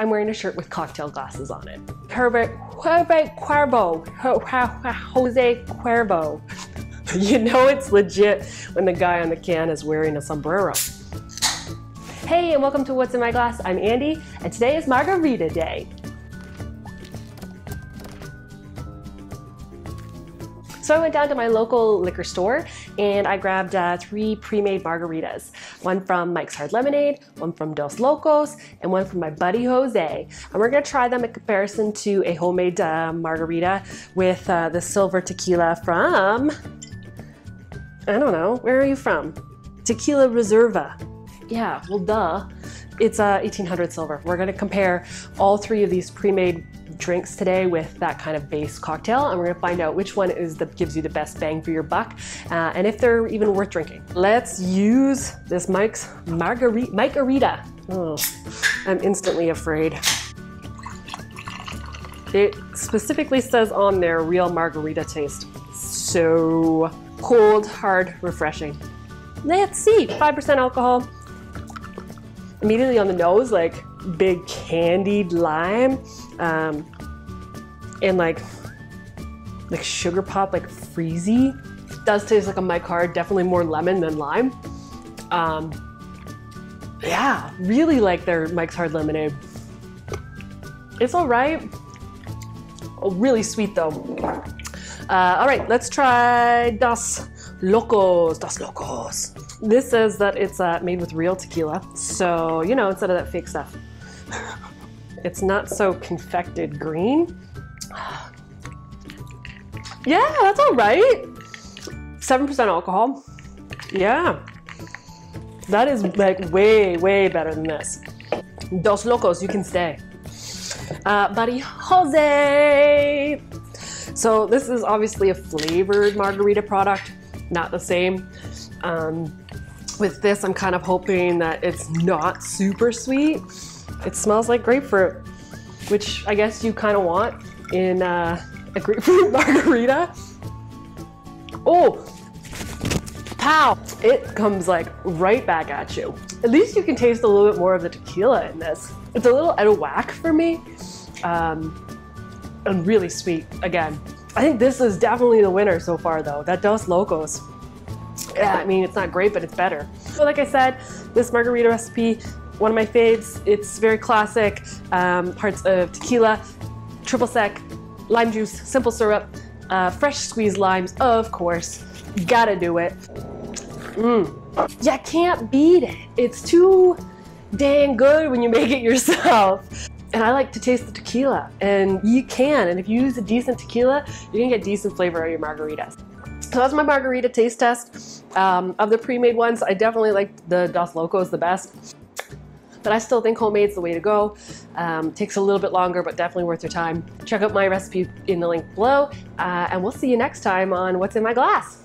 I'm wearing a shirt with cocktail glasses on it. Jose Cuervo. You know it's legit when the guy on the can is wearing a sombrero. Hey, and welcome to What's in My Glass. I'm Andy, and today is Margarita Day. So I went down to my local liquor store and I grabbed 3 pre-made margaritas. One from Mike's Hard Lemonade, one from Dos Locos, and one from my buddy Jose. And we're gonna try them in comparison to a homemade margarita with the silver tequila from, I don't know, where are you from? Tequila Reserva. Yeah, well duh. It's 1800 silver. We're gonna compare all 3 of these pre-made drinks today with that kind of base cocktail, and we're gonna find out which one is that gives you the best bang for your buck, and if they're even worth drinking. Let's use this Mike's Margarita. Oh, I'm instantly afraid. It specifically says on there, real margarita taste. So cold, hard, refreshing. Let's see, 5% alcohol. Immediately on the nose, like big candied lime, and like sugar pop, like freezy. Does taste like a Mike's Hard, definitely more lemon than lime. Yeah, really like their Mike's Hard Lemonade. It's all right. Oh, really sweet though. All right, let's try Dos Locos. This says that it's made with real tequila, so you know, instead of that fake stuff. It's not so confected green. Yeah, that's all right. 7% alcohol. Yeah. That is like way, way better than this. Dos Locos, you can stay. Buddy Jose. So this is obviously a flavored margarita product, not the same. With this, I'm kind of hoping that it's not super sweet. It smells like grapefruit, which I guess you kind of want in a grapefruit margarita. Oh, pow! It comes like right back at you. At least you can taste a little bit more of the tequila in this. It's a little out of whack for me, and really sweet again. I think this is definitely the winner so far though, that Dos Locos. Yeah, I mean, it's not great, but it's better. So like I said, this margarita recipe, one of my faves. It's very classic, parts of tequila, triple sec, lime juice, simple syrup, fresh squeezed limes, of course. Gotta do it. You can't beat it. It's too dang good when you make it yourself. And I like to taste the tequila, and you can. And if you use a decent tequila, you can get decent flavor out of your margaritas. So that's my margarita taste test. Of the pre-made ones, I definitely like the Dos Locos the best. But I still think homemade's the way to go. Takes a little bit longer, but definitely worth your time. Check out my recipe in the link below, and we'll see you next time on What's in My Glass.